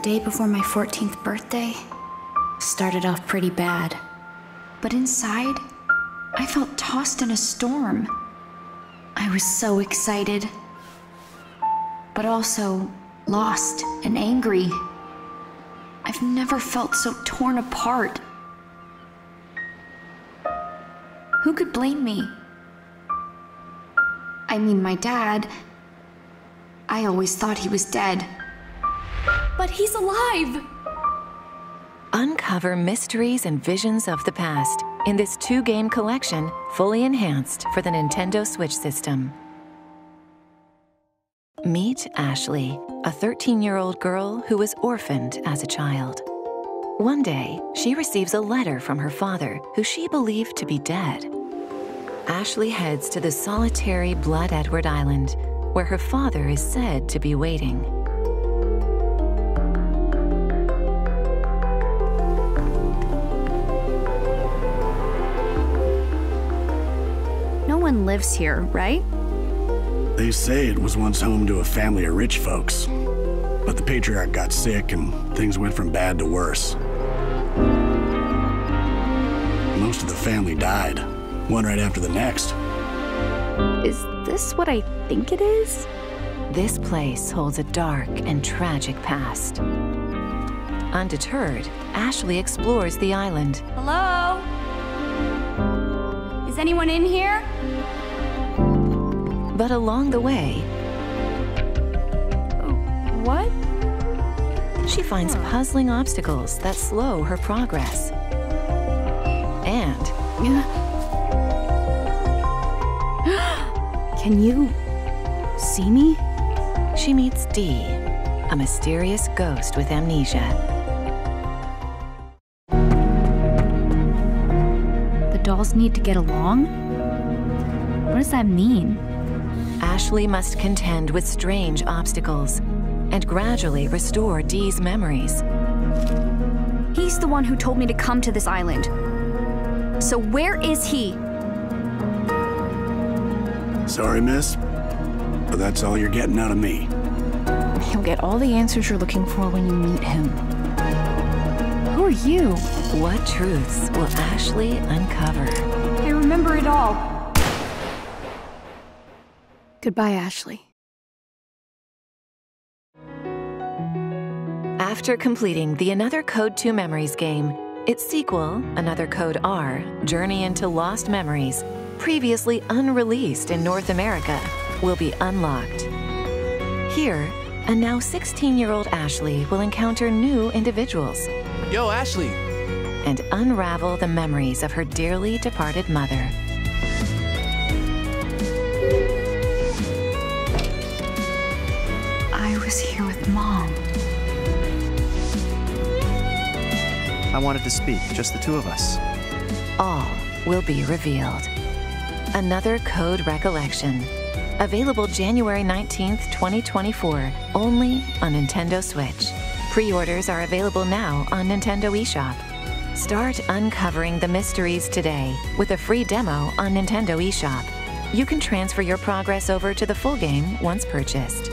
the day before my 14th birthday started off pretty bad. But inside, I felt tossed in a storm. I was so excited, but also lost and angry. I've never felt so torn apart. Who could blame me? I mean, my dad. I always thought he was dead. But he's alive! Uncover mysteries and visions of the past in this 2-game collection, fully enhanced for the Nintendo Switch system. Meet Ashley, a 13-year-old girl who was orphaned as a child. One day, she receives a letter from her father, who she believed to be dead. Ashley heads to the solitary Blood Edward Island, where her father is said to be waiting. No one lives here, right? They say it was once home to a family of rich folks, but the patriarch got sick and things went from bad to worse. Most of the family died, one right after the next. Is this what I think it is? This place holds a dark and tragic past. Undeterred, Ashley explores the island. Hello? Is anyone in here? But along the way... What? She finds puzzling obstacles that slow her progress. And... Can you see me? She meets Dee, a mysterious ghost with amnesia. The dolls need to get along? What does that mean? Ashley must contend with strange obstacles and gradually restore Dee's memories. He's the one who told me to come to this island. So where is he? Sorry, miss, but that's all you're getting out of me. You'll get all the answers you're looking for when you meet him. Who are you? What truths will Ashley uncover? I remember it all. Goodbye, Ashley. After completing the Another Code: 2 Memories game, its sequel, Another Code: R, Journey into Lost Memories, previously unreleased in North America, will be unlocked. Here, a now 16-year-old Ashley will encounter new individuals. Yo, Ashley! And unravel the memories of her dearly departed mother. I was here with Mom. I wanted to speak, just the two of us. All will be revealed. Another Code: Recollection. Available January 19th, 2024, only on Nintendo Switch. Pre-orders are available now on Nintendo eShop. Start uncovering the mysteries today with a free demo on Nintendo eShop. You can transfer your progress over to the full game once purchased.